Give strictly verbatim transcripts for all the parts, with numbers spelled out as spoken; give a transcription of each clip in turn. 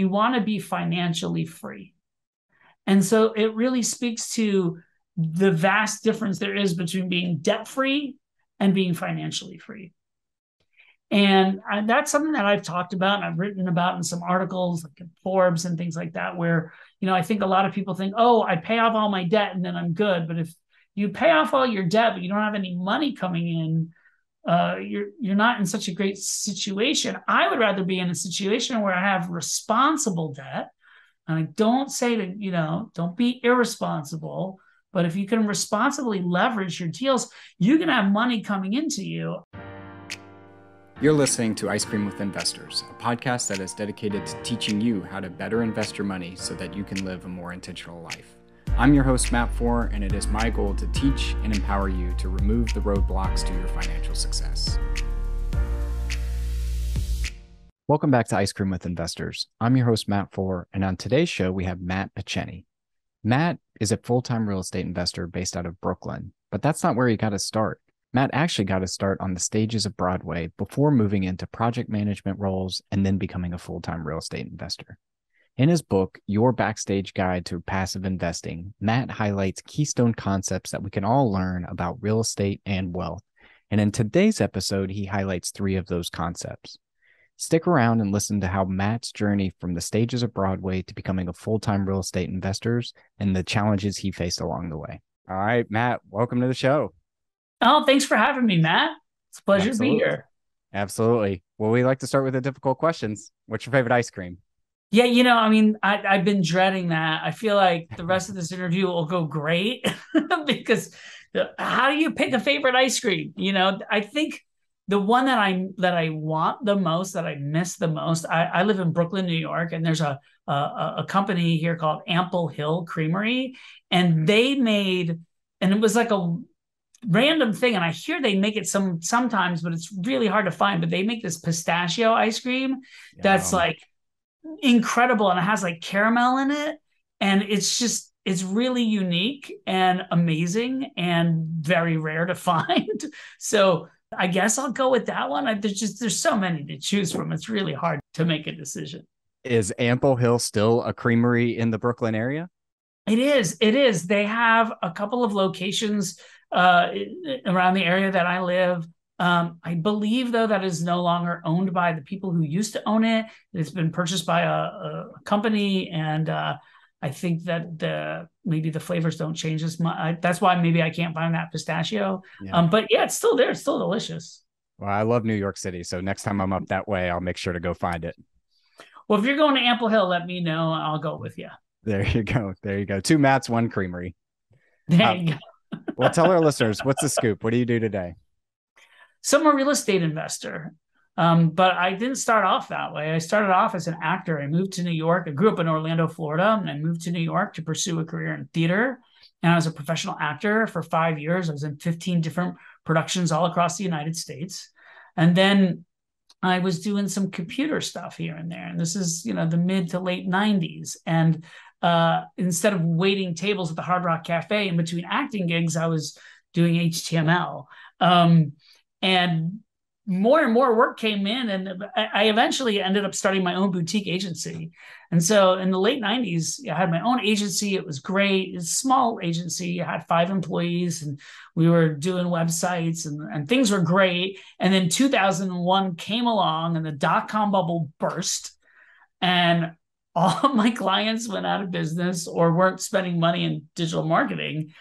You want to be financially free. And so it really speaks to the vast difference there is between being debt-free and being financially free. And that's something that I've talked about and I've written about in some articles like Forbes and things like that, where, you know, I think a lot of people think, oh, I pay off all my debt and then I'm good. But if you pay off all your debt, but you don't have any money coming in, uh, you're, you're not in such a great situation. I would rather be in a situation where I have responsible debt. And I don't say that, you know, don't be irresponsible, but if you can responsibly leverage your deals, you can have money coming into you. You're listening to Ice Cream with Investors, a podcast that is dedicated to teaching you how to better invest your money so that you can live a more intentional life. I'm your host, Matt Fore, and it is my goal to teach and empower you to remove the roadblocks to your financial success. Welcome back to Ice Cream with Investors. I'm your host, Matt Fore, and on today's show, we have Matt Picheny. Matt is a full-time real estate investor based out of Brooklyn, but that's not where he got his start. Matt actually got his start on the stages of Broadway before moving into project management roles and then becoming a full-time real estate investor. In his book, Your Backstage Guide to Passive Investing, Matt highlights keystone concepts that we can all learn about real estate and wealth. And in today's episode, he highlights three of those concepts. Stick around and listen to how Matt's journey from the stages of Broadway to becoming a full-time real estate investor and the challenges he faced along the way. All right, Matt, welcome to the show. Oh, thanks for having me, Matt. It's a pleasure Absolutely. to be here. Absolutely. Well, we like to start with the difficult questions. What's your favorite ice cream? Yeah, you know, I mean, I, I've been dreading that. I feel like the rest of this interview will go great because how do you pick a favorite ice cream? You know, I think the one that I that I want the most, that I miss the most, I, I live in Brooklyn, New York, and there's a, a a company here called Ample Hill Creamery, and they made, and it was like a random thing, and I hear they make it some sometimes, but it's really hard to find. But they make this pistachio ice cream yeah. that's like incredible, and it has like caramel in it, and it's just it's really unique and amazing and very rare to find. So I guess I'll go with that one. I, there's just there's so many to choose from. It's really hard to make a decision. Is Ample Hill still a creamery in the Brooklyn area? It is. It is. They have a couple of locations uh, around the area that I live. Um, I believe, though, that is no longer owned by the people who used to own it. It's been purchased by a, a company, and uh, I think that the maybe the flavors don't change as much. I, that's why maybe I can't find that pistachio. Yeah. Um, but yeah, it's still there. It's still delicious. Well, I love New York City, so next time I'm up that way, I'll make sure to go find it. Well, if you're going to Ample Hill, let me know. I'll go with you. There you go. There you go. Two Matts, one creamery. There um, you go. Well, tell our listeners, what's the scoop? What do you do today? So I'm a real estate investor, um, but I didn't start off that way. I started off as an actor. I moved to New York. I grew up in Orlando, Florida, and I moved to New York to pursue a career in theater. And I was a professional actor for five years. I was in fifteen different productions all across the United States. And then I was doing some computer stuff here and there. And this is, you know, the mid to late nineties. And uh, instead of waiting tables at the Hard Rock Cafe in between acting gigs, I was doing H T M L. Um, And more and more work came in, and I eventually ended up starting my own boutique agency. And so in the late nineties, I had my own agency. It was great. It's a small agency. I had five employees, and we were doing websites, and, and things were great. And then two thousand one came along, and the dot-com bubble burst, and all of my clients went out of business or weren't spending money in digital marketing,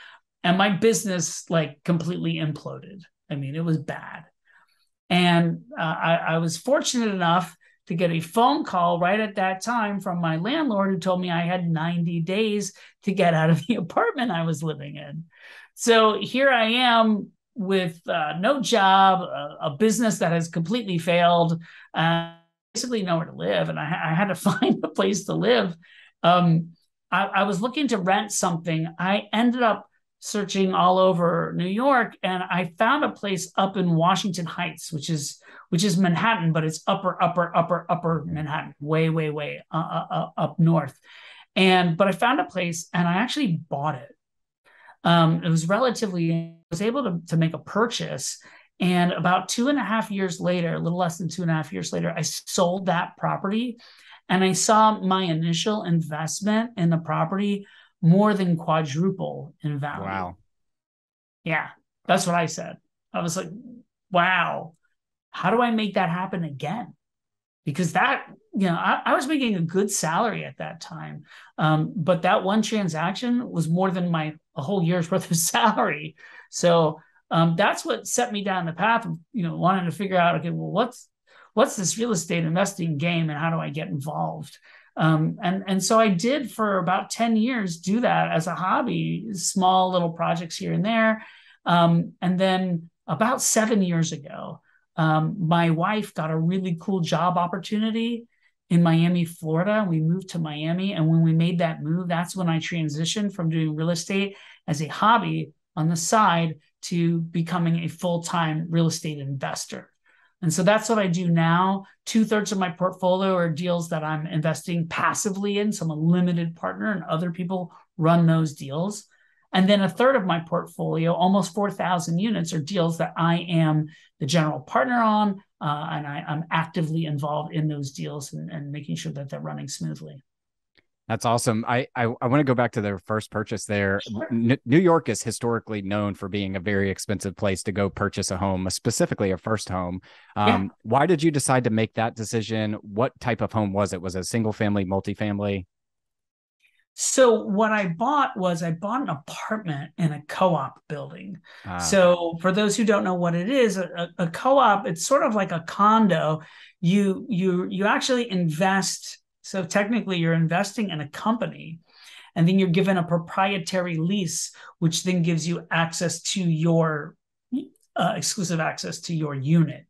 and my business like completely imploded. I mean, it was bad. And uh, I, I was fortunate enough to get a phone call right at that time from my landlord who told me I had ninety days to get out of the apartment I was living in. So here I am with uh, no job, a, a business that has completely failed, uh, basically nowhere to live. And I, I had to find a place to live. Um, I, I was looking to rent something. I ended up searching all over New York, and I found a place up in Washington Heights, which is which is Manhattan, but it's upper, upper, upper, upper Manhattan, way, way, way uh, uh, up north. And but I found a place, and I actually bought it. Um, it was relatively. I was able to to make a purchase, and about two and a half years later, a little less than two and a half years later, I sold that property, And I saw my initial investment in the property more than quadruple in value. Wow. Yeah, that's what I said. I was like, wow, how do I make that happen again? Because that, you know, I, I was making a good salary at that time. Um, but that one transaction was more than my a whole year's worth of salary. So um, that's what set me down the path of, you know, wanting to figure out, okay, well, what's, what's this real estate investing game and how do I get involved? Um, and, and so I did for about ten years, do that as a hobby, small little projects here and there. Um, and then about seven years ago, um, my wife got a really cool job opportunity in Miami, Florida. We moved to Miami. And when we made that move, that's when I transitioned from doing real estate as a hobby on the side to becoming a full-time real estate investor. And so that's what I do now. Two thirds of my portfolio are deals that I'm investing passively in. So I'm a limited partner and other people run those deals. And then a third of my portfolio, almost four thousand units, are deals that I am the general partner on. Uh, and I, I'm actively involved in those deals and, and making sure that they're running smoothly. That's awesome. I I, I want to go back to their first purchase there. Sure. N- New York is historically known for being a very expensive place to go purchase a home, specifically a first home. Um, yeah. Why did you decide to make that decision? What type of home was it? Was it a single family, multifamily? So what I bought was I bought an apartment in a co-op building. Ah. So for those who don't know what it is, a, a co-op, it's sort of like a condo. You you you actually invest. So technically you're investing in a company and then you're given a proprietary lease, which then gives you access to your uh, exclusive access to your unit.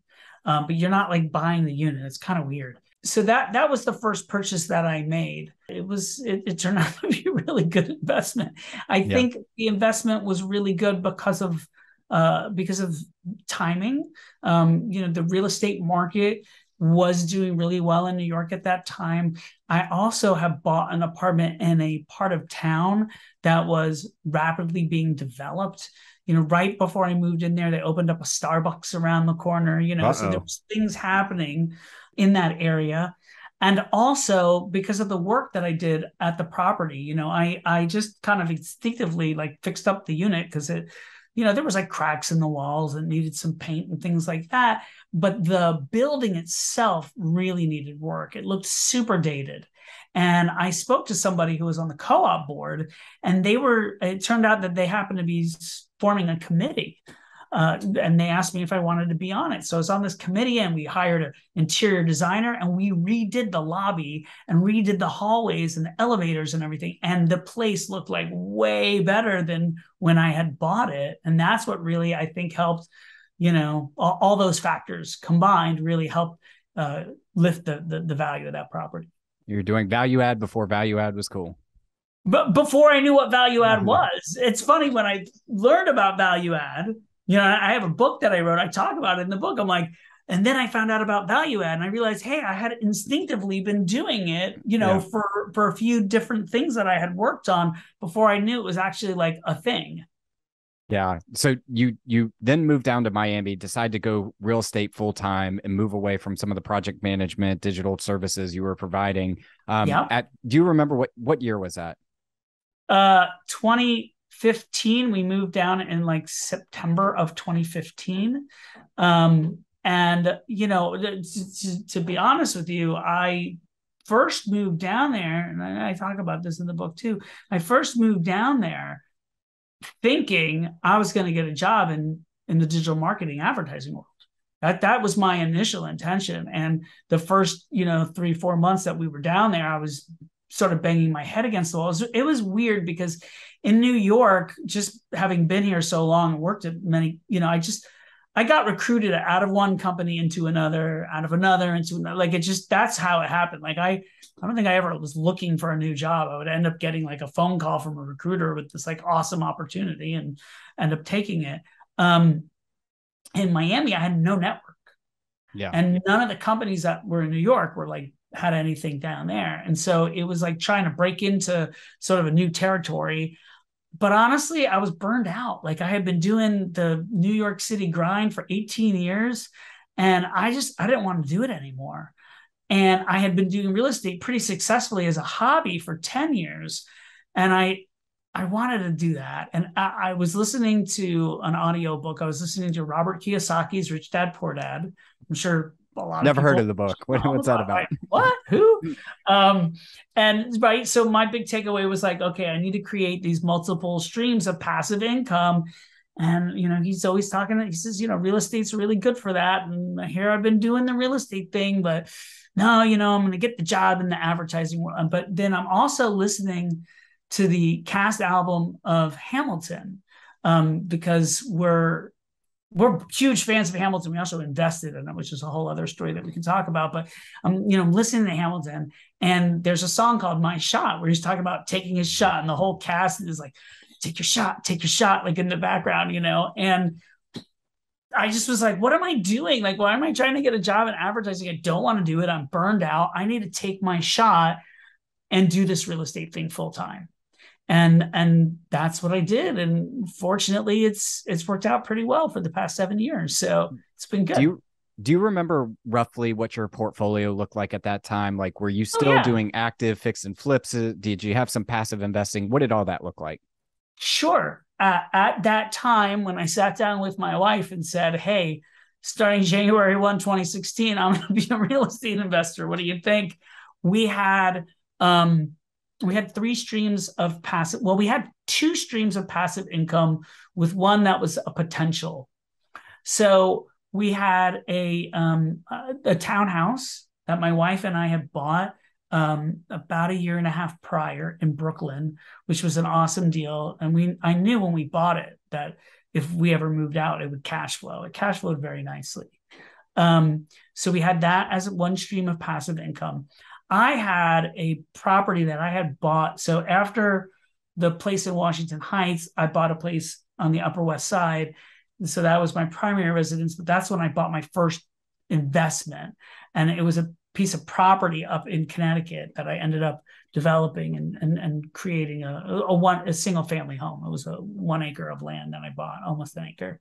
Um, but you're not like buying the unit. It's kind of weird. So that that was the first purchase that I made. It was it, it turned out to be a really good investment. I yeah. think the investment was really good because of uh, because of timing. Um, you know, the real estate market was doing really well in New York at that time. I also have bought an apartment in a part of town that was rapidly being developed. You know, right before I moved in there, they opened up a Starbucks around the corner, you know, Uh-oh. So there was things happening in that area. And also because of the work that I did at the property, you know, I, I just kind of instinctively like fixed up the unit because it, you know, there was like cracks in the walls and needed some paint and things like that. But the building itself really needed work. It looked super dated. And I spoke to somebody who was on the co-op board and they were, it turned out that they happened to be forming a committee. Uh, and they asked me if I wanted to be on it. So I was on this committee and we hired an interior designer and we redid the lobby and redid the hallways and the elevators and everything. And the place looked like way better than when I had bought it. And that's what really, I think, helped, you know, all, all those factors combined really helped uh, lift the, the the value of that property. You're doing value add before value add was cool. But before I knew what value add mm-hmm. was, it's funny when I learned about value add, you know, I have a book that I wrote. I talk about it in the book. I'm like, and then I found out about value add and I realized, hey, I had instinctively been doing it, you know, yeah. for, for a few different things that I had worked on before I knew it was actually like a thing. Yeah. So you, you then moved down to Miami, decide to go real estate full time and move away from some of the project management, digital services you were providing. Um, yeah. At, do you remember what, what year was that? Uh, twenty fifteen, we moved down in like September of twenty fifteen. Um, and, you know, to, to, to be honest with you, I first moved down there, and I, I talk about this in the book too. I first moved down there thinking I was going to get a job in, in the digital marketing advertising world. That, that was my initial intention. And the first, you know, three, four months that we were down there, I was sort of banging my head against the wall. It was, it was weird because in New York, just having been here so long and worked at many, you know, I just, I got recruited out of one company into another, out of another into another. Like it just, that's how it happened. Like I, I don't think I ever was looking for a new job. I would end up getting like a phone call from a recruiter with this like awesome opportunity and end up taking it. Um, in Miami, I had no network. Yeah. And none of the companies that were in New York were like, had anything down there. And so it was like trying to break into sort of a new territory. But honestly, I was burned out. Like I had been doing the New York City grind for eighteen years and I just, I didn't want to do it anymore. And I had been doing real estate pretty successfully as a hobby for ten years. And I I wanted to do that. And I, I was listening to an audiobook. I was listening to Robert Kiyosaki's Rich Dad, Poor Dad. I'm sure a lot Never of people- Never heard of the book. What, what's that about? Like, what? Who? um, and right. So my big takeaway was like, okay, I need to create these multiple streams of passive income. And, you know, he's always talking, he says, you know, real estate's really good for that. And here I've been doing the real estate thing, but no, you know, I'm going to get the job in the advertising world. But then I'm also listening to the cast album of Hamilton, um, because we're, we're huge fans of Hamilton. We also invested in it, which is a whole other story that we can talk about. But um, you know, I'm listening to Hamilton, and there's a song called My Shot where he's talking about taking his shot, and the whole cast is like, take your shot, take your shot, like in the background, you know? And I just was like, what am I doing? Like, why am I trying to get a job in advertising? I don't want to do it. I'm burned out. I need to take my shot and do this real estate thing full time. And, and that's what I did. And fortunately it's, it's worked out pretty well for the past seven years. So it's been good. Do you, do you remember roughly what your portfolio looked like at that time? Like, were you still oh, yeah. doing active fix and flips? Did you have some passive investing? What did all that look like? Sure. Uh, at that time, when I sat down with my wife and said, hey, starting January first, twenty sixteen, I'm going to be a real estate investor. What do you think? We had, um, we had three streams of passive. Well, we had two streams of passive income with one that was a potential. So we had a, um, a, a townhouse that my wife and I had bought Um, about a year and a half prior in Brooklyn, which was an awesome deal. And we, I knew when we bought it that if we ever moved out, it would cash flow. It cash flowed very nicely. Um, so we had that as one stream of passive income. I had a property that I had bought. So after the place in Washington Heights, I bought a place on the Upper West Side. And so that was my primary residence, but that's when I bought my first investment. And it was a piece of property up in Connecticut that I ended up developing and and, and creating a, a one a single family home. It was a one acre of land that I bought, almost an acre.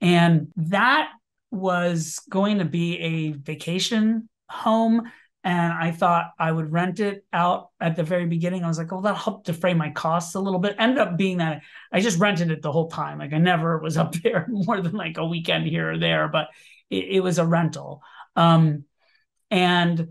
And that was going to be a vacation home. And I thought I would rent it out at the very beginning. I was like, oh, that'll help defray my costs a little bit. Ended up being that I just rented it the whole time. Like I never was up there more than like a weekend here or there, but it, it was a rental. Um, And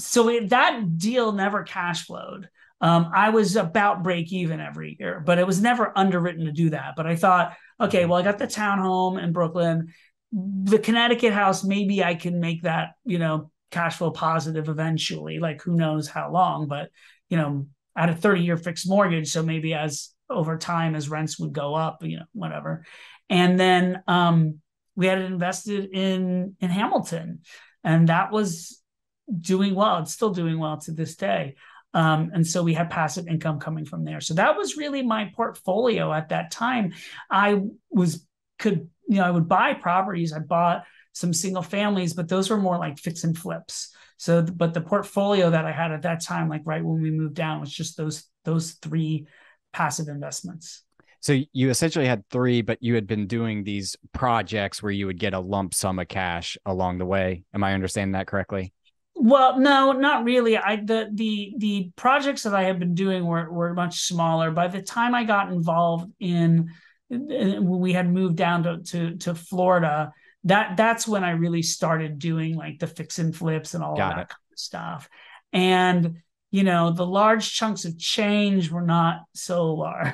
so it, that deal never cash flowed. Um, I was about break even every year, but it was never underwritten to do that. But I thought, okay, well, I got the townhome in Brooklyn, the Connecticut house, maybe I can make that, you know, cash flow positive eventually, like who knows how long, but, you know, I had a thirty year fixed mortgage. So maybe as over time, as rents would go up, you know, whatever. And then um, we had it invested in, in Hamilton. And that was doing well. It's still doing well to this day. Um, and so we had passive income coming from there. So that was really my portfolio at that time. I was, could, you know, I would buy properties. I bought some single families, but those were more like fix and flips. So, but the portfolio that I had at that time, like right when we moved down, was just those, those three passive investments. So you essentially had three, but you had been doing these projects where you would get a lump sum of cash along the way. Am I understanding that correctly? Well, no, not really. I the the the projects that I had been doing were were much smaller. By the time I got involved in, when we had moved down to, to to Florida, that that's when I really started doing like the fix and flips and all of that kind of stuff. And you know, the large chunks of change were not so large.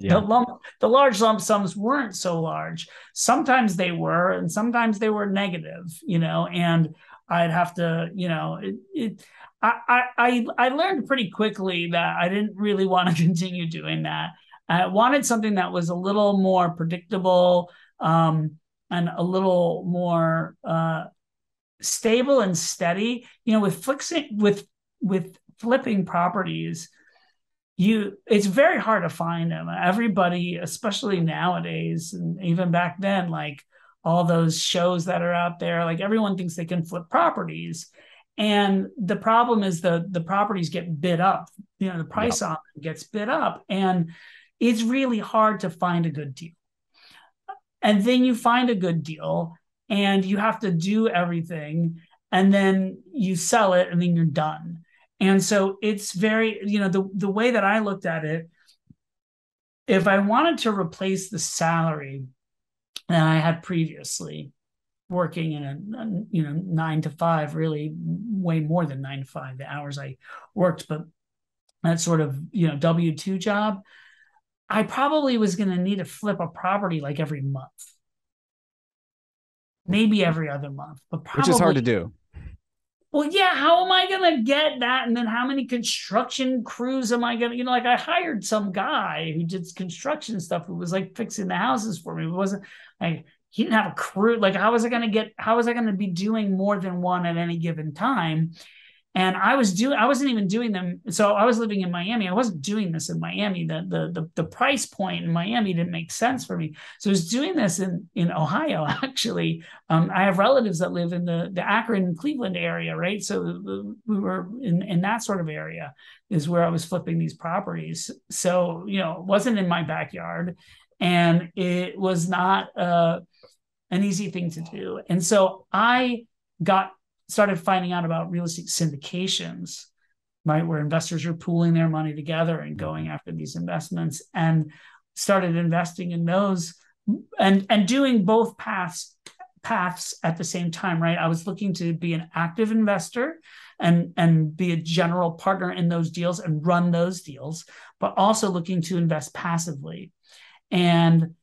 Yeah. The lump, the large lump sums weren't so large. Sometimes they were, and sometimes they were negative, you know, and I'd have to, you know, it, it, I, I, I learned pretty quickly that I didn't really want to continue doing that. I wanted something that was a little more predictable, um, and a little more uh, stable and steady, you know, with fixing, with with flipping properties, you it's very hard to find them. Everybody, especially nowadays, and even back then, like all those shows that are out there, like everyone thinks they can flip properties. And the problem is the, the properties get bid up, you know, the price yep. on them gets bid up, and it's really hard to find a good deal. And then you find a good deal and you have to do everything. and then you sell it, and then you're done. And so it's very, you know, the, the way that I looked at it, if I wanted to replace the salary that I had previously working in a, you know, nine to five, really way more than nine to five, the hours I worked, but that sort of, you know, W two job, I probably was going to need to flip a property like every month, maybe every other month, but probably, which is hard to do. Well, yeah, how am I going to get that? And then how many construction crews am I going to, you know, like I hired some guy who did construction stuff who was like fixing the houses for me. It wasn't like, he didn't have a crew. Like, how was I going to get, how was I going to be doing more than one at any given time? And I was doing, I wasn't even doing them. So I was living in Miami. I wasn't doing this in Miami. The, the, the, the price point in Miami didn't make sense for me. So I was doing this in, in Ohio, actually. Um, I have relatives that live in the, the Akron, Cleveland area, right? So we were in, in that sort of area is where I was flipping these properties. So, you know, it wasn't in my backyard, and it was not uh, an easy thing to do. And so I got started finding out about real estate syndications, right, where investors are pooling their money together and going after these investments, and started investing in those and, and doing both paths paths at the same time, right? I was looking to be an active investor and, and be a general partner in those deals and run those deals, but also looking to invest passively. And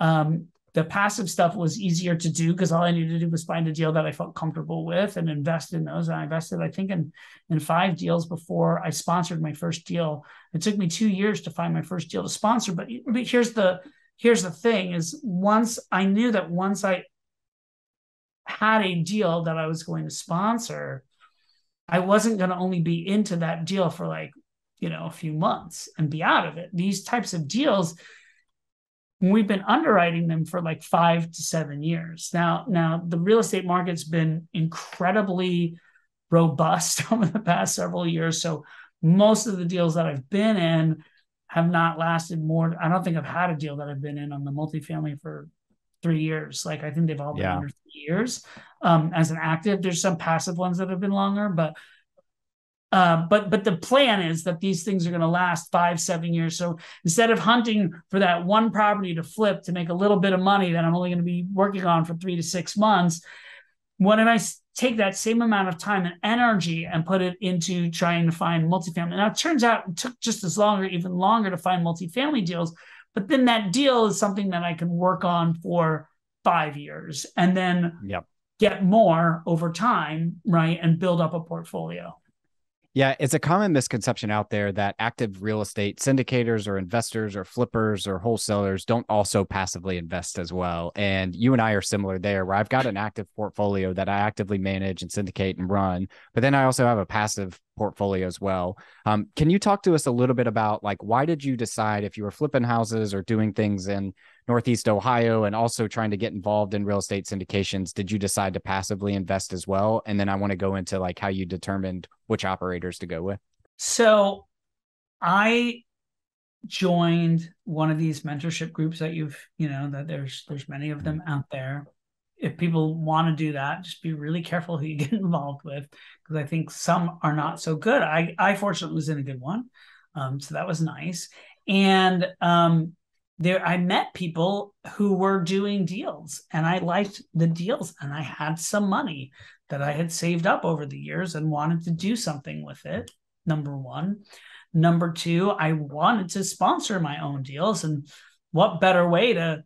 um, the passive stuff was easier to do because all I needed to do was find a deal that I felt comfortable with and invest in those. And I invested, I think, in, in five deals before I sponsored my first deal. It took me two years to find my first deal to sponsor. But, but here's the here's the thing is once I knew that once I had a deal that I was going to sponsor, I wasn't going to only be into that deal for like, you know, a few months and be out of it. These types of deals, we've been underwriting them for like five to seven years. Now, now the real estate market's been incredibly robust over the past several years. So most of the deals that I've been in have not lasted more. I don't think I've had a deal that I've been in on the multifamily for three years. Like I think they've all been yeah. under three years um, as an active. There's some passive ones that have been longer, but Uh, but but the plan is that these things are going to last five, seven years. So instead of hunting for that one property to flip to make a little bit of money that I'm only going to be working on for three to six months, what if I take that same amount of time and energy and put it into trying to find multifamily? Now, it turns out it took just as long or even longer to find multifamily deals. But then that deal is something that I can work on for five years and then yep. get more over time, right, and build up a portfolio. Yeah, it's a common misconception out there that active real estate syndicators or investors or flippers or wholesalers don't also passively invest as well. And you and I are similar there, where I've got an active portfolio that I actively manage and syndicate and run, but then I also have a passive portfolio as well. Um, can you talk to us a little bit about like, why did you decide if you were flipping houses or doing things in Northeast Ohio and also trying to get involved in real estate syndications, did you decide to passively invest as well? And then I want to go into like how you determined which operators to go with. So I joined one of these mentorship groups that you've, you know, that there's, there's many of them out there. If people want to do that, just be really careful who you get involved with, because I think some are not so good. I, I fortunately was in a good one. Um, so that was nice. And, um, there, I met people who were doing deals and I liked the deals and I had some money that I had saved up over the years and wanted to do something with it. Number one. Number two, I wanted to sponsor my own deals, and what better way to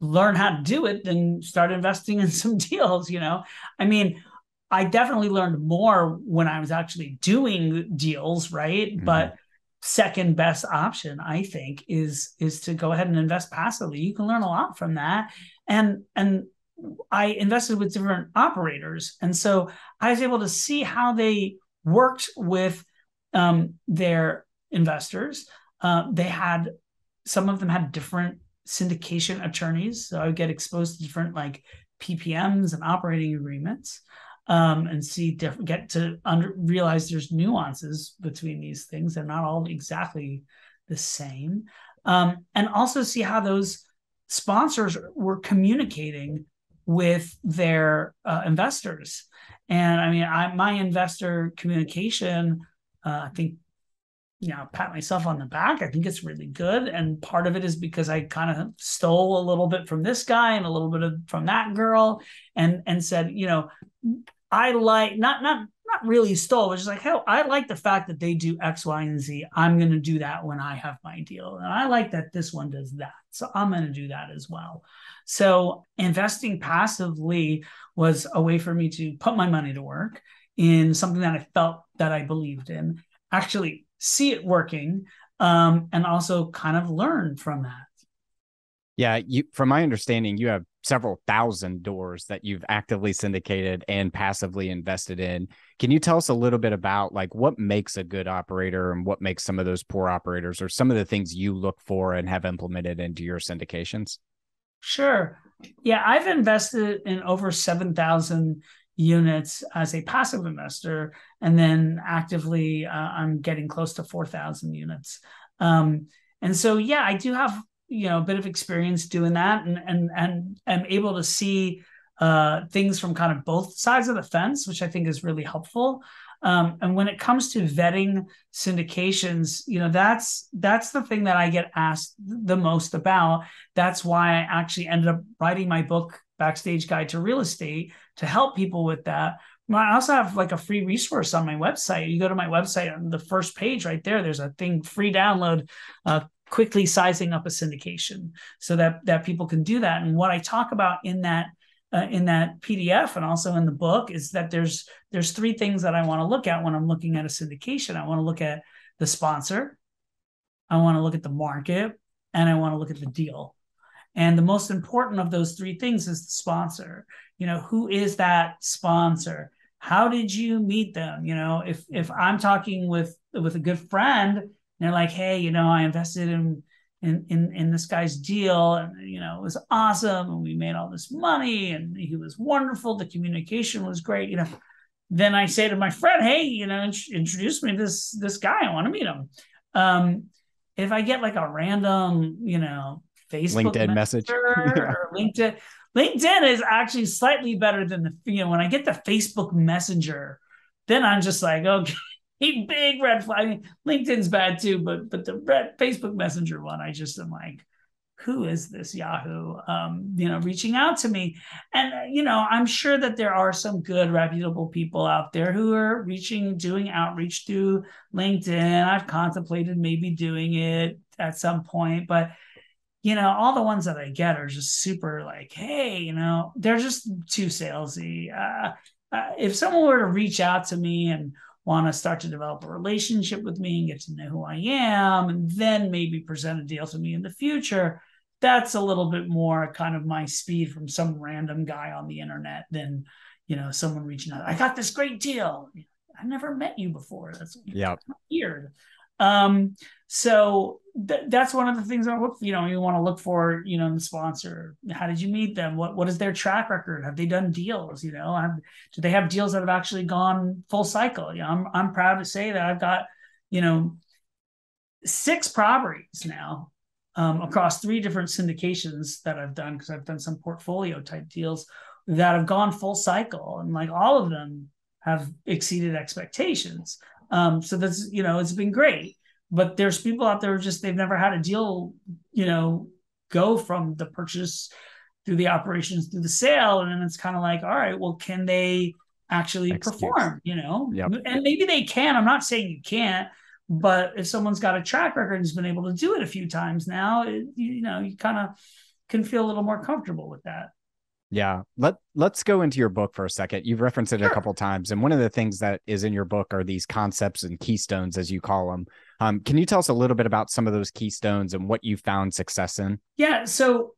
learn how to do it than start investing in some deals, you know? I mean, I definitely learned more when I was actually doing deals, right? Mm-hmm. But second best option, I think, is is to go ahead and invest passively. You can learn a lot from that. And and I invested with different operators. And so I was able to see how they worked with um, their investors. Uh, they had, some of them had different syndication attorneys. So I would get exposed to different like P P Ms and operating agreements. Um, and see, diff- get to under- realize there's nuances between these things. They're not all exactly the same. Um, and also see how those sponsors were communicating with their uh, investors. And I mean, I, my investor communication, uh, I think, you know, pat myself on the back. I think it's really good. And part of it is because I kind of stole a little bit from this guy and a little bit of, from that girl, and, and said, you know, I like not, not, not really stole, which is like, hell, I like the fact that they do X, Y, and Z. I'm going to do that when I have my deal. And I like that this one does that. So I'm going to do that as well. So investing passively was a way for me to put my money to work in something that I felt that I believed in, actually see it working, um, and also kind of learn from that. Yeah. You, from my understanding, you have several thousand doors that you've actively syndicated and passively invested in. Can you tell us a little bit about like what makes a good operator and what makes some of those poor operators, or some of the things you look for and have implemented into your syndications? Sure. Yeah. I've invested in over seven thousand units as a passive investor. And then actively, uh, I'm getting close to four thousand units. Um, and so, yeah, I do have, you know, a bit of experience doing that, and and and am able to see uh, things from kind of both sides of the fence, which I think is really helpful. Um, and when it comes to vetting syndications, you know, that's that's the thing that I get asked the most about. That's why I actually ended up writing my book, Backstage Guide to Real Estate, to help people with that. I also have like a free resource on my website. You go to my website on the first page right there, there's a thing, free download, uh, quickly sizing up a syndication, so that that people can do that. And what I talk about in that uh, in that P D F and also in the book is that there's there's three things that I want to look at when I'm looking at a syndication. I want to look at the sponsor, I want to look at the market, and I want to look at the deal. And the most important of those three things is the sponsor. You know, who is that sponsor? How did you meet them? You know, if if I'm talking with with a good friend, and they're like, hey, you know, I invested in, in in in this guy's deal, and you know, it was awesome, and we made all this money, and he was wonderful. The communication was great, you know. Then I say to my friend, hey, you know, int- introduce me to this this guy. I want to meet him. Um, if I get like a random, you know, Facebook LinkedIn message or LinkedIn, LinkedIn is actually slightly better than the, you know, when I get the Facebook Messenger, then I'm just like, okay. A big red flag. I mean, LinkedIn's bad too, but but the red Facebook Messenger one, I just am like, who is this Yahoo? Um, you know, reaching out to me, and uh, you know, I'm sure that there are some good, reputable people out there who are reaching, doing outreach through LinkedIn. I've contemplated maybe doing it at some point, but you know, all the ones that I get are just super like, hey, you know, they're just too salesy. Uh, uh, if someone were to reach out to me and want to start to develop a relationship with me and get to know who I am, and then maybe present a deal to me in the future, that's a little bit more kind of my speed from some random guy on the internet than, you know, someone reaching out. I got this great deal. I never met you before. That's yep. weird. Um, so th- that's one of the things I look for. You know, you want to look for, you know, the sponsor. How did you meet them? What, what is their track record? Have they done deals? You know, have, do they have deals that have actually gone full cycle? You know, I'm, I'm proud to say that I've got, you know, six properties now, um, across three different syndications that I've done, because I've done some portfolio type deals that have gone full cycle, and like all of them have exceeded expectations. Um, so that's, you know, it's been great, but there's people out there who just, they've never had a deal, you know, go from the purchase through the operations, through the sale. And then it's kind of like, all right, well, can they actually Excuse. perform, you know, yep. and maybe they can. I'm not saying you can't, but if someone's got a track record and has been able to do it a few times now, it, you know, you kind of can feel a little more comfortable with that. Yeah. Let, let's go into your book for a second. You've referenced it sure. a couple of times. And one of the things that is in your book are these concepts and keystones, as you call them. Um, can you tell us a little bit about some of those keystones and what you found success in? Yeah. So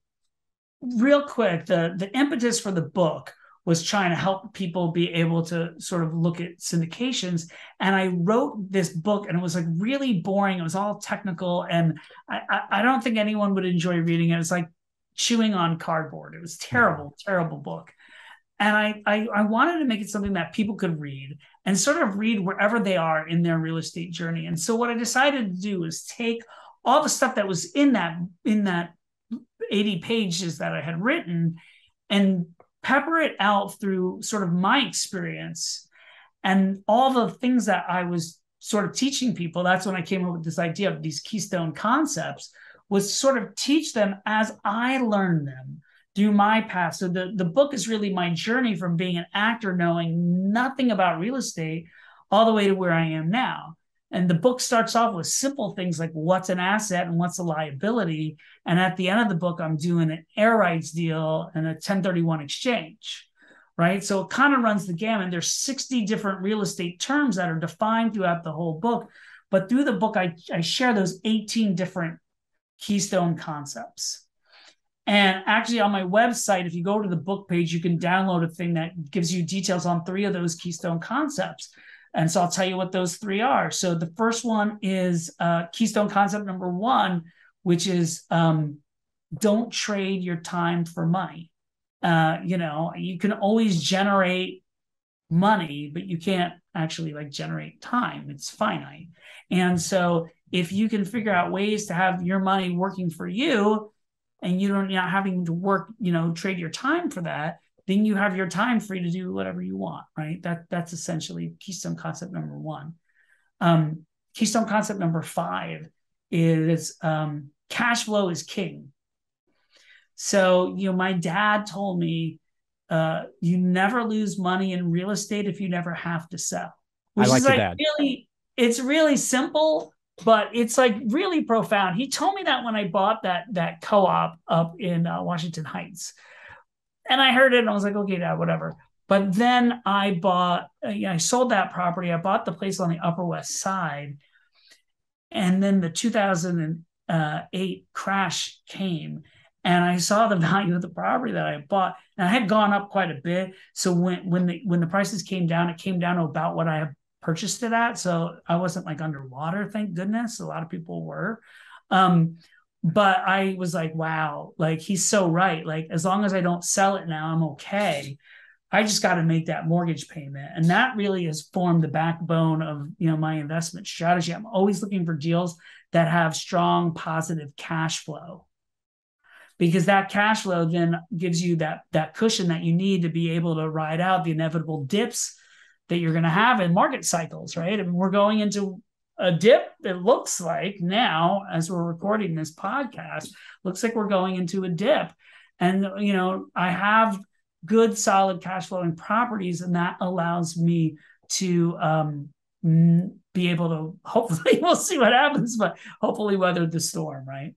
real quick, the, the impetus for the book was trying to help people be able to sort of look at syndications. And I wrote this book, and it was like really boring. It was all technical. And I, I, I don't think anyone would enjoy reading it. It's like chewing on cardboard. It was terrible, terrible book. And I, I I wanted to make it something that people could read and sort of read wherever they are in their real estate journey. And so what I decided to do was take all the stuff that was in that in that eighty pages that I had written and pepper it out through sort of my experience and all the things that I was sort of teaching people. That's when I came up with this idea of these keystone concepts, was sort of teach them as I learned them through my path. So the, the book is really my journey from being an actor, knowing nothing about real estate, all the way to where I am now. And the book starts off with simple things like what's an asset and what's a liability. And at the end of the book, I'm doing an air rights deal and a ten thirty-one exchange, right? So it kind of runs the gamut. There's sixty different real estate terms that are defined throughout the whole book. But through the book, I, I share those eighteen different keystone concepts. And actually on my website, if you go to the book page, you can download a thing that gives you details on three of those keystone concepts. And so I'll tell you what those three are. So the first one is uh, keystone concept number one, which is um, don't trade your time for money. Uh, you know, you can always generate money, but you can't actually like generate time. It's finite. And so if you can figure out ways to have your money working for you and you don't, you're not having to work, you know, trade your time for that, then you have your time free to do whatever you want, right? That, that's essentially keystone concept number one. Um, keystone concept number five is um, cash flow is king. So, you know, my dad told me, uh, you never lose money in real estate if you never have to sell. Which I like is like really, it's really simple, but it's like really profound. He told me that when I bought that, that co-op up in uh, Washington Heights. And I heard it and I was like, okay, Dad, whatever. But then I bought, you know, I sold that property. I bought the place on the Upper West Side. And then the two thousand eight crash came and I saw the value of the property that I bought. And I had gone up quite a bit. So when, when, the, when the prices came down, it came down to about what I had purchased it at. So I wasn't like underwater, thank goodness. A lot of people were. Um, But I was like, wow, like he's so right. Like, as long as I don't sell it now, I'm okay. I just got to make that mortgage payment. And that really has formed the backbone of, you know, my investment strategy. I'm always looking for deals that have strong, positive cash flow, because that cash flow then gives you that, that cushion that you need to be able to ride out the inevitable dips that you're going to have in market cycles, right? And we're going into a dip, it looks like now, as we're recording this podcast, looks like we're going into a dip. And, you know, I have good, solid cash flowing properties, and that allows me to um, be able to, hopefully, we'll see what happens, but hopefully weather the storm, right?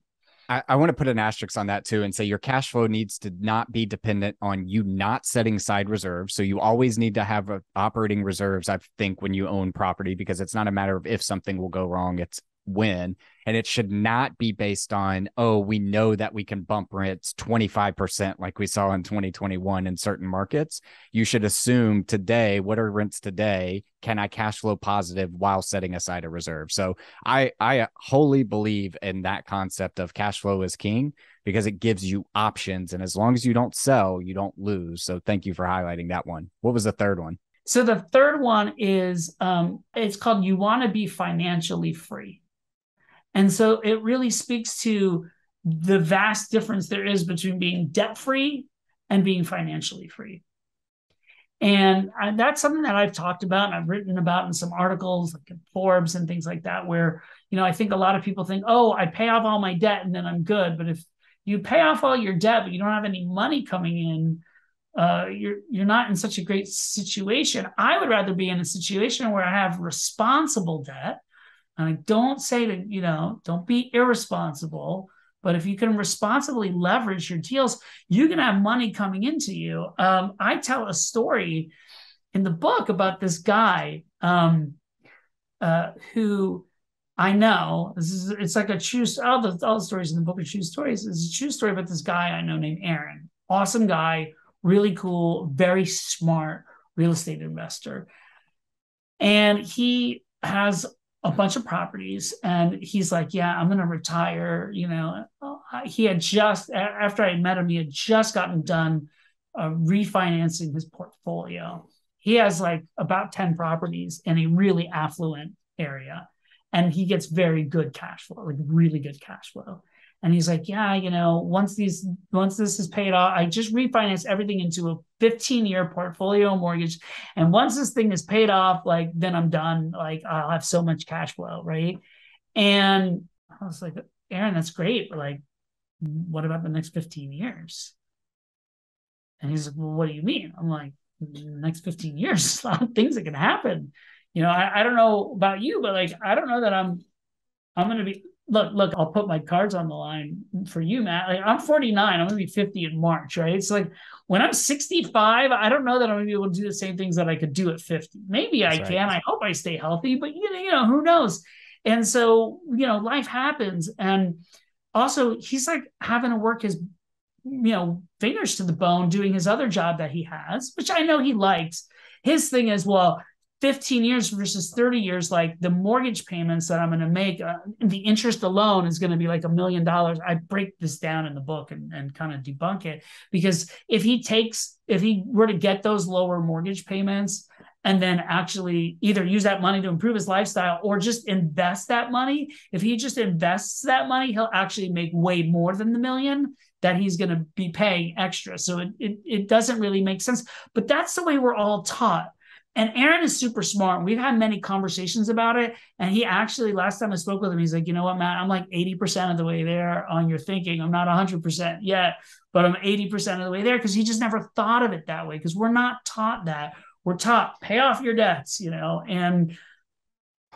I, I want to put an asterisk on that too and say your cash flow needs to not be dependent on you not setting aside reserves. So you always need to have a, operating reserves, I think, when you own property, because it's not a matter of if something will go wrong, it's when. And it should not be based on, oh, we know that we can bump rents twenty-five percent like we saw in twenty twenty-one in certain markets. You should assume today, what are rents today? Can I cash flow positive while setting aside a reserve? So I, I wholly believe in that concept of cash flow is king, because it gives you options. And as long as you don't sell, you don't lose. So thank you for highlighting that one. What was the third one? So the third one is, um, it's called, you want to be financially free. And so it really speaks to the vast difference there is between being debt-free and being financially free. And I, that's something that I've talked about and I've written about in some articles like in Forbes and things like that, where, you know, I think a lot of people think, oh, I pay off all my debt and then I'm good. But if you pay off all your debt, but you don't have any money coming in, uh, you're, you're not in such a great situation. I would rather be in a situation where I have responsible debt. And I don't say to, you know, don't be irresponsible, but if you can responsibly leverage your deals, you can have money coming into you. Um, I tell a story in the book about this guy um, uh, who I know, this is, it's like a true, all the, all the stories in the book are true stories. It's a true story about this guy I know named Aaron. Awesome guy, really cool, very smart real estate investor. And he has a bunch of properties. And he's like, yeah, I'm going to retire. You know, he had just, after I had met him, he had just gotten done uh, refinancing his portfolio. He has like about ten properties in a really affluent area. And he gets very good cash flow, like really good cash flow. And he's like, yeah, you know, once these, once this is paid off, I just refinanced everything into a fifteen year portfolio mortgage. And once this thing is paid off, like, then I'm done. Like, I'll have so much cash flow. Right. And I was like, Aaron, that's great. But like, what about the next fifteen years? And he's like, well, what do you mean? I'm like, the next fifteen years, a lot of things that can happen. You know, I, I don't know about you, but like, I don't know that I'm, I'm going to be, Look, look, I'll put my cards on the line for you, Matt. Like, I'm forty-nine. I'm going to be fifty in March, right? It's like when I'm sixty-five, I don't know that I'm going to be able to do the same things that I could do at fifty. Maybe That's I right. can. I hope I stay healthy, but you know, you know, who knows? And so, you know, life happens. And also he's like having to work his, you know, fingers to the bone doing his other job that he has, which I know he likes. His thing is, well, fifteen years versus thirty years, like the mortgage payments that I'm going to make, uh, the interest alone is going to be like a million dollars. I break this down in the book and, and kind of debunk it, because if he takes, if he were to get those lower mortgage payments and then actually either use that money to improve his lifestyle or just invest that money, if he just invests that money, he'll actually make way more than the million that he's going to be paying extra. So it, it, it doesn't really make sense, but that's the way we're all taught. And Aaron is super smart. We've had many conversations about it. And he actually, last time I spoke with him, he's like, you know what, Matt, I'm like eighty percent of the way there on your thinking. I'm not one hundred percent yet, but I'm eighty percent of the way there, because he just never thought of it that way, because we're not taught that. We're taught pay off your debts, you know, and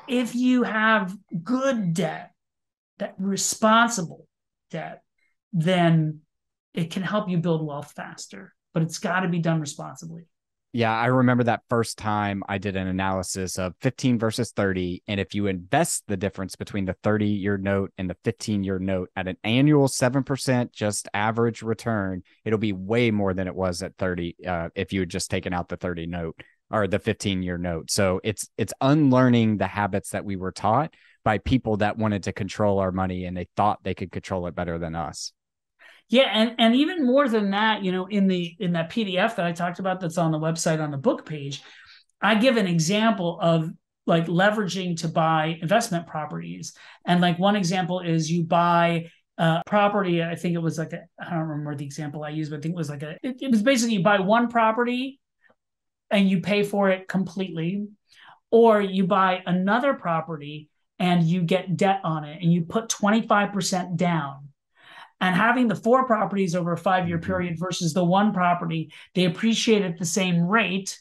if you have good debt, that responsible debt, then it can help you build wealth faster, but it's got to be done responsibly. Yeah, I remember that first time I did an analysis of fifteen versus thirty. And if you invest the difference between the thirty-year note and the fifteen-year note at an annual seven percent just average return, it'll be way more than it was at thirty uh, if you had just taken out the thirty note or the fifteen-year note. So it's it's unlearning the habits that we were taught by people that wanted to control our money and they thought they could control it better than us. Yeah. And, and even more than that, you know, in the, in that P D F that I talked about, that's on the website on the book page, I give an example of like leveraging to buy investment properties. And like one example is you buy a property. I think it was like, a, I don't remember the example I used, but I think it was like a, it, it was basically you buy one property and you pay for it completely, or you buy another property and you get debt on it and you put twenty-five percent down. And having the four properties over a five-year period versus the one property, they appreciate at the same rate.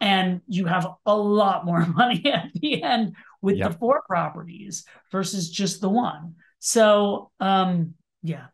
And you have a lot more money at the end with yep. the four properties versus just the one. So, um, yeah.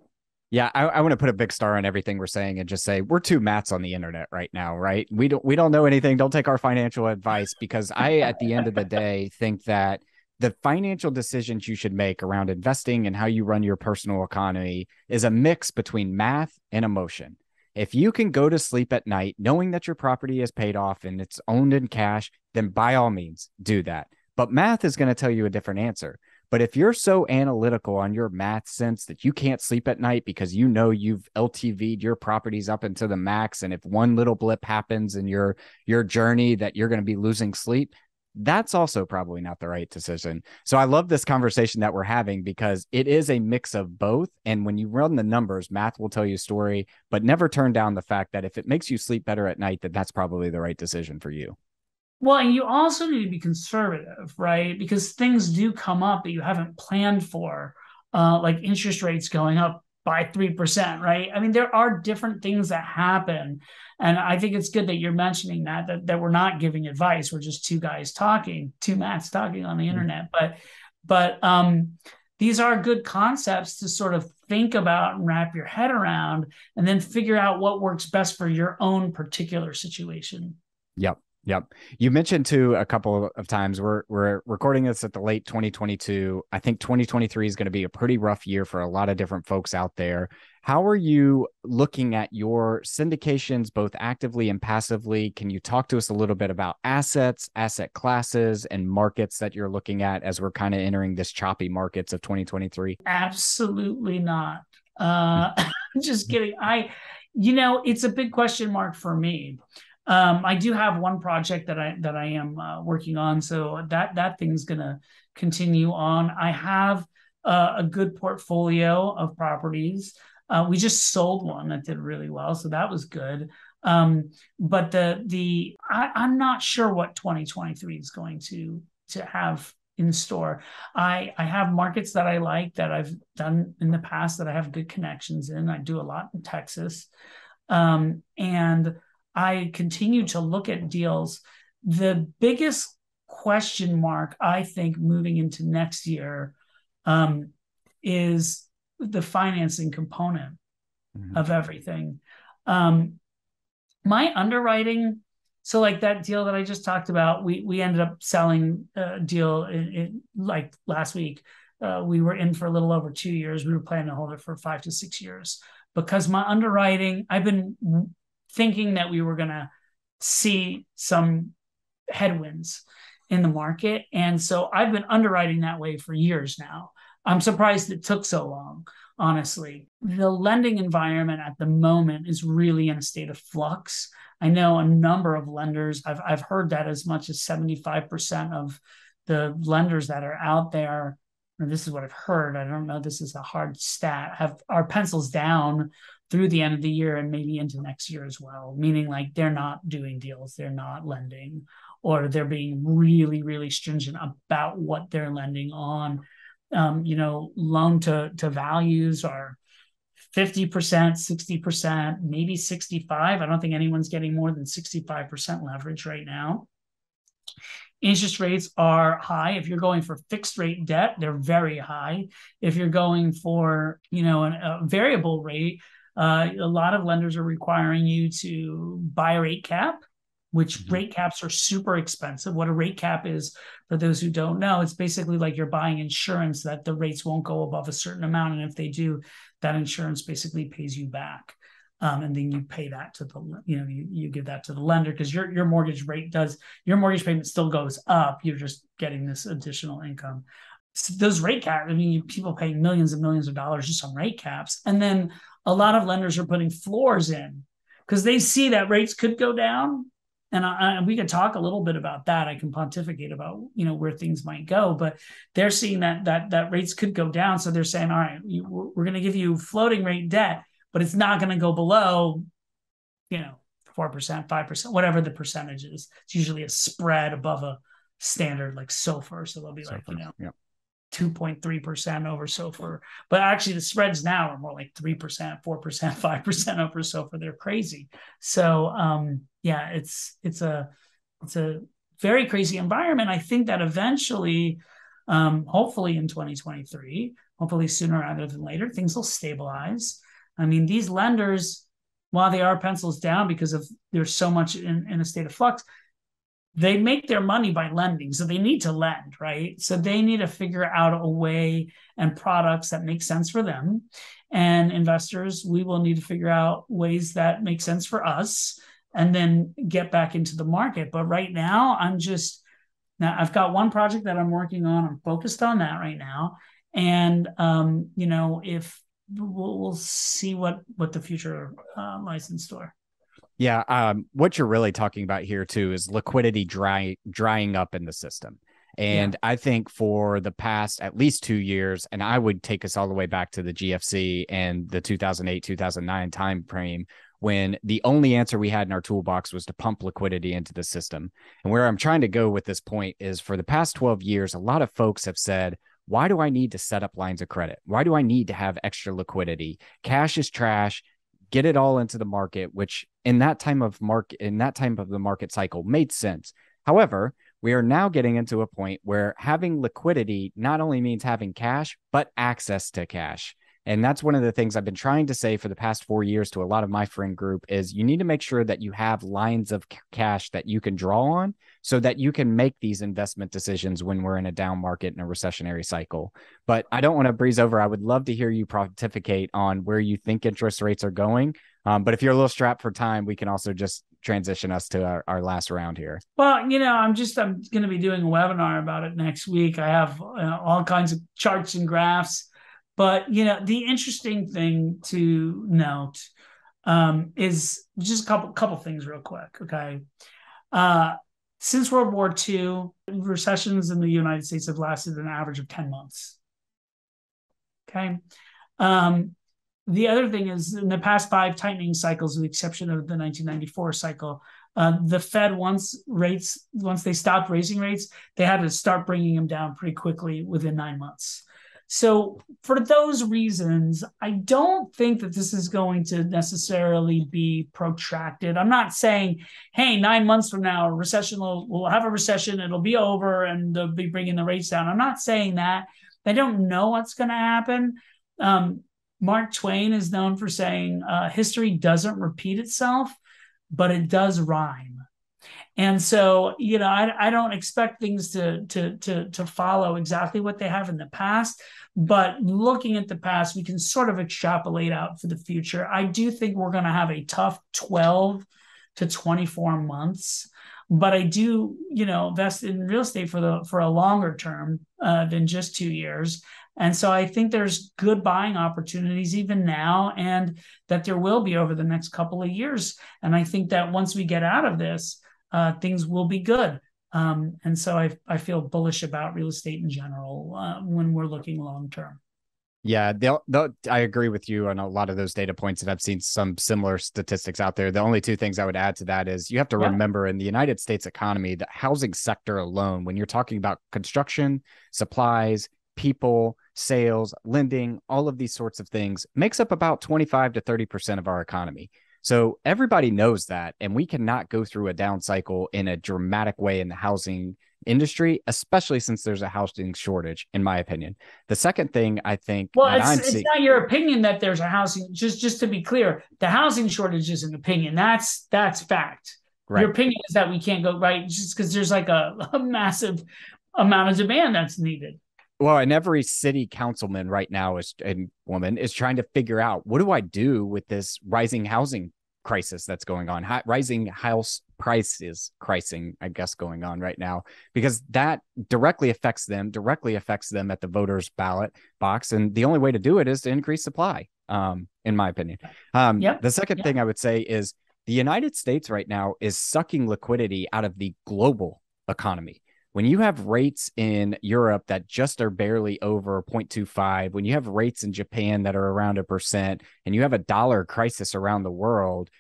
Yeah, I, I want to put a big star on everything we're saying and just say we're two Matts on the internet right now, right? We don't, we don't know anything. Don't take our financial advice, because I, at the end of the day, think that the financial decisions you should make around investing and how you run your personal economy is a mix between math and emotion. If you can go to sleep at night knowing that your property is paid off and it's owned in cash, then by all means do that. But math is going to tell you a different answer. But if you're so analytical on your math sense that you can't sleep at night because you know you've L T V'd your properties up into the max, and if one little blip happens in your, your journey that you're going to be losing sleep, that's also probably not the right decision. So I love this conversation that we're having, because it is a mix of both. And when you run the numbers, math will tell you a story, but never turn down the fact that if it makes you sleep better at night, that that's probably the right decision for you. Well, and you also need to be conservative, right? Because things do come up that you haven't planned for, uh, like interest rates going up by three percent, right? I mean, there are different things that happen. And I think it's good that you're mentioning that, that, that we're not giving advice. We're just two guys talking, two Matts talking on the internet. But, but um, these are good concepts to sort of think about and wrap your head around, and then figure out what works best for your own particular situation. Yep. Yep. You mentioned too a couple of times, we're we're recording this at the late twenty twenty-two. I think twenty twenty-three is going to be a pretty rough year for a lot of different folks out there. How are you looking at your syndications, both actively and passively? Can you talk to us a little bit about assets, asset classes, and markets that you're looking at as we're kind of entering this choppy markets of twenty twenty-three? Absolutely not. Uh, just kidding. I, you know, it's a big question mark for me. Um, I do have one project that I that I am uh, working on, so that that thing's gonna continue on. I have uh, a good portfolio of properties. Uh, we just sold one that did really well, so that was good. Um, but the the I, I'm not sure what twenty twenty-three is going to to have in store. I I have markets that I like that I've done in the past that I have good connections in. I do a lot in Texas, um, and I continue to look at deals. The biggest question mark, I think, moving into next year, um, is the financing component mm-hmm. of everything. Um, my underwriting, so like that deal that I just talked about, we we ended up selling a deal in, in, like last week. Uh, we were in for a little over two years. We were planning to hold it for five to six years because my underwriting, I've been thinking that we were going to see some headwinds in the market. And so I've been underwriting that way for years now. I'm surprised it took so long, honestly. The lending environment at the moment is really in a state of flux. I know a number of lenders, I've I've heard that as much as seventy-five percent of the lenders that are out there, and this is what I've heard, I don't know, this is a hard stat, have our pencils down through the end of the year and maybe into next year as well, meaning like they're not doing deals, they're not lending, or they're being really, really stringent about what they're lending on. Um, you know, loan to, to values are fifty percent, sixty percent, maybe sixty-five. I don't think anyone's getting more than sixty-five percent leverage right now. Interest rates are high. If you're going for fixed rate debt, they're very high. If you're going for, you know, an, a variable rate, uh, a lot of lenders are requiring you to buy a rate cap, which mm-hmm. rate caps are super expensive. What a rate cap is, for those who don't know, it's basically like you're buying insurance that the rates won't go above a certain amount. And if they do, that insurance basically pays you back. Um, and then you pay that to the, you know, you, you give that to the lender because your, your mortgage rate does, your mortgage payment still goes up. You're just getting this additional income. So those rate caps, I mean, people paying millions and millions of dollars just on rate caps. And then a lot of lenders are putting floors in because they see that rates could go down. And I, I, we could talk a little bit about that. I can pontificate about, you know, where things might go, but they're seeing that that that rates could go down. So they're saying, all right, you, we're, we're going to give you floating rate debt, but it's not going to go below, you know, four percent, five percent, whatever the percentage is. It's usually a spread above a standard like SOFR. So they'll be like, you know, yeah. two point three percent over SOFR. But actually the spreads now are more like three percent, four percent, five percent over SOFR. They're crazy. So um, yeah, it's it's a it's a very crazy environment. I think that eventually, um, hopefully in twenty twenty-three, hopefully sooner rather than later, things will stabilize. I mean, these lenders, while they are pencils down because of there's so much in, in a state of flux, they make their money by lending. So they need to lend, right? So they need to figure out a way and products that make sense for them. And investors, we will need to figure out ways that make sense for us and then get back into the market. But right now, I'm just, now I've got one project that I'm working on. I'm focused on that right now. And, um, you know, if we'll, we'll see what, what the future uh, lies in store. Yeah. Um, what you're really talking about here too is liquidity dry, drying up in the system. And yeah. I think for the past at least two years, and I would take us all the way back to the G F C and the two thousand eight, two thousand nine timeframe, when the only answer we had in our toolbox was to pump liquidity into the system. And where I'm trying to go with this point is for the past twelve years, a lot of folks have said, why do I need to set up lines of credit? Why do I need to have extra liquidity? Cash is trash. Get it all into the market, which in that time of market, in that time of the market cycle made sense. However, we are now getting into a point where having liquidity not only means having cash, but access to cash. And that's one of the things I've been trying to say for the past four years to a lot of my friend group is you need to make sure that you have lines of cash that you can draw on so that you can make these investment decisions when we're in a down market and a recessionary cycle. But I don't want to breeze over. I would love to hear you pontificate on where you think interest rates are going. Um, but if you're a little strapped for time, we can also just transition us to our, our last round here. Well, you know, I'm just, I'm going to be doing a webinar about it next week. I have uh, all kinds of charts and graphs. But, you know, the interesting thing to note um, is just a couple couple things real quick, okay? Uh, since World War Two, recessions in the United States have lasted an average of ten months. Okay. Um, the other thing is, in the past five tightening cycles, with the exception of the nineteen ninety-four cycle, uh, the Fed, once rates, once they stopped raising rates, they had to start bringing them down pretty quickly within nine months. So for those reasons, I don't think that this is going to necessarily be protracted. I'm not saying, hey, nine months from now, a recession will, we'll have a recession, it'll be over, and they'll be bringing the rates down. I'm not saying that. I don't know what's going to happen. Um, Mark Twain is known for saying, uh, history doesn't repeat itself, but it does rhyme. And so, you know, I, I don't expect things to, to, to, to follow exactly what they have in the past, but looking at the past, we can sort of extrapolate out for the future. I do think we're going to have a tough twelve to twenty-four months, but I do, you know, invest in real estate for the, for a longer term uh, than just two years. And so I think there's good buying opportunities even now, and that there will be over the next couple of years. And I think that once we get out of this, uh, things will be good. Um, and so I, I feel bullish about real estate in general uh, when we're looking long-term. Yeah, they'll, they'll, I agree with you on a lot of those data points, and I've seen some similar statistics out there. The only two things I would add to that is you have to yeah. remember in the United States economy, the housing sector alone, when you're talking about construction, supplies, people, sales, lending, all of these sorts of things, makes up about twenty-five to thirty percent of our economy. So everybody knows that, and we cannot go through a down cycle in a dramatic way in the housing industry, especially since there's a housing shortage, in my opinion. The second thing I think— Well, it's, I'm it's seeing, not your opinion that there's a housing, just, just to be clear, the housing shortage is an opinion. That's, that's fact. Right. Your opinion is that we can't go, right? Just because there's like a, a massive amount of demand that's needed. Well, and every city councilman right now is and woman is trying to figure out, what do I do with this rising housing crisis that's going on, Hi, rising house prices, pricing, I guess, going on right now, because that directly affects them, directly affects them at the voters' ballot box. And the only way to do it is to increase supply, um, in my opinion. Um, yep. The second yep. thing I would say is the United States right now is sucking liquidity out of the global economy. When you have rates in Europe that just are barely over zero point two five, when you have rates in Japan that are around a percent, and you have a dollar crisis around the world,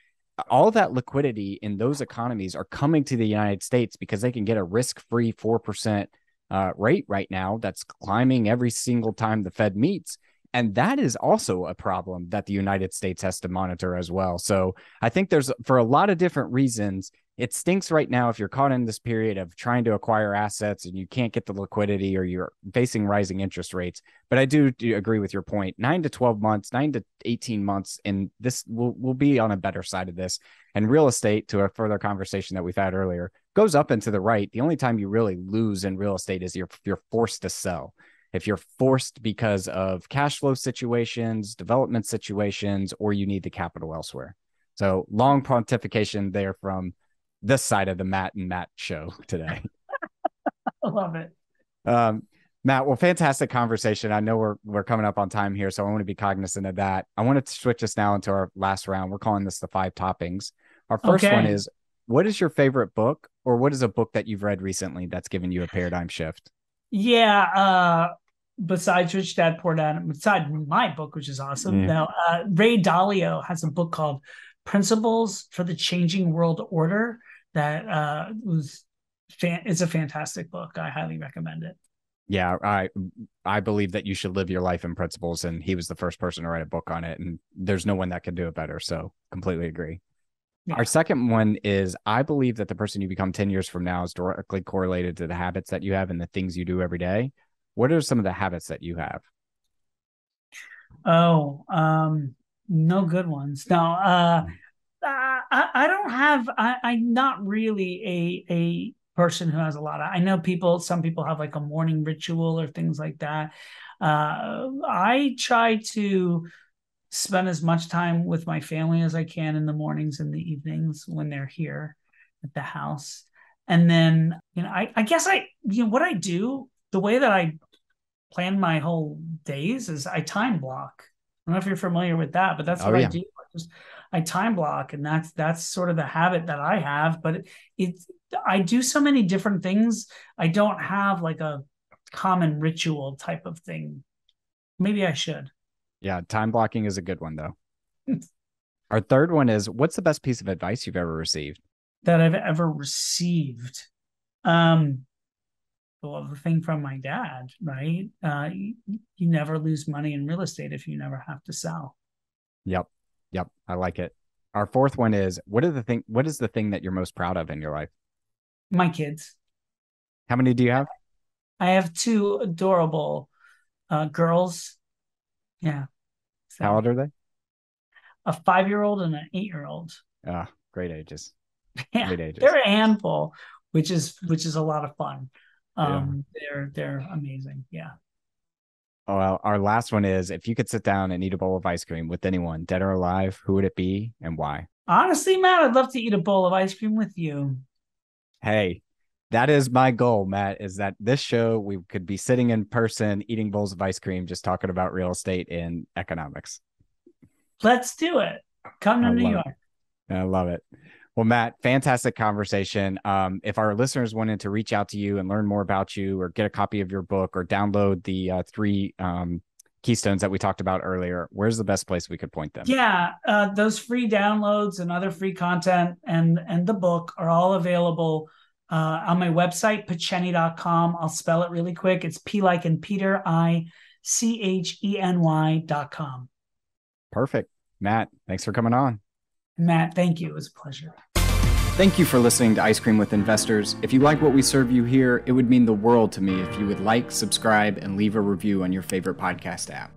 all that liquidity in those economies are coming to the United States because they can get a risk-free four percent uh, rate right now that's climbing every single time the Fed meets. And that is also a problem that the United States has to monitor as well. So I think there's, for a lot of different reasons, it stinks right now if you're caught in this period of trying to acquire assets and you can't get the liquidity, or you're facing rising interest rates. But I do, do agree with your point. nine to twelve months, nine to eighteen months, and this will will be on a better side of this. And real estate, to a further conversation that we've had earlier, goes up and to the right. The only time you really lose in real estate is you're you're forced to sell. If you're forced because of cash flow situations, development situations, or you need the capital elsewhere. So long pontification there from this side of the Matt and Matt show today. I love it. Um, Matt, well, fantastic conversation. I know we're we're coming up on time here, so I want to be cognizant of that. I want to switch us now into our last round. We're calling this the five toppings. Our first okay. one is, what is your favorite book, or what is a book that you've read recently that's given you a paradigm shift? Yeah. Uh, besides Rich Dad, Poor Dad, besides my book, which is awesome. Yeah. Now, uh, Ray Dalio has a book called Principles for the Changing World Order that uh, was fan it's a fantastic book. I highly recommend it. Yeah, I I believe that you should live your life in principles, and he was the first person to write a book on it, and there's no one that can do it better. So completely agree. Yeah. Our second one is, I believe that the person you become ten years from now is directly correlated to the habits that you have and the things you do every day. What are some of the habits that you have? Oh, um, no good ones. No, uh, I, I don't have, I, I'm not really a, a person who has a lot of, I know people, some people have like a morning ritual or things like that. Uh, I try to spend as much time with my family as I can in the mornings and the evenings when they're here at the house. And then, you know, I, I guess I, you know, what I do, the way that I plan my whole days is I time block. I don't know if you're familiar with that, but that's what oh, yeah. I do. I just I time block, and that's that's sort of the habit that I have. But it, it I do so many different things. I don't have like a common ritual type of thing. Maybe I should. Yeah. Time blocking is a good one though. Our third one is, what's the best piece of advice you've ever received? That I've ever received. Um, well, the thing from my dad, right? Uh, you, you never lose money in real estate if you never have to sell. Yep. Yep. I like it. Our fourth one is, what are the thing, what is the thing that you're most proud of in your life? My kids. How many do you have? I have two adorable uh, girls. Yeah. So, how old are they? A five-year-old and an eight-year-old. Ah, great ages. Yeah, great ages. They're a handful, which is which is a lot of fun. Um, yeah. They're they're amazing. Yeah. Oh, well, our last one is, if you could sit down and eat a bowl of ice cream with anyone, dead or alive, who would it be and why? Honestly, Matt, I'd love to eat a bowl of ice cream with you. Hey, that is my goal, Matt, is that this show, we could be sitting in person, eating bowls of ice cream, just talking about real estate and economics. Let's do it. Come to New York. I love it. Well, Matt, fantastic conversation. Um, if our listeners wanted to reach out to you and learn more about you or get a copy of your book or download the uh, three um, keystones that we talked about earlier, where's the best place we could point them? Yeah, uh, those free downloads and other free content and, and the book are all available uh, on my website, picheny dot com. I'll spell it really quick. It's P like in Peter, I C H E N Y dot com. Perfect. Matt, thanks for coming on. Matt, thank you. It was a pleasure. Thank you for listening to Ice Cream with Investors. If you like what we serve you here, it would mean the world to me if you would like, subscribe, and leave a review on your favorite podcast app.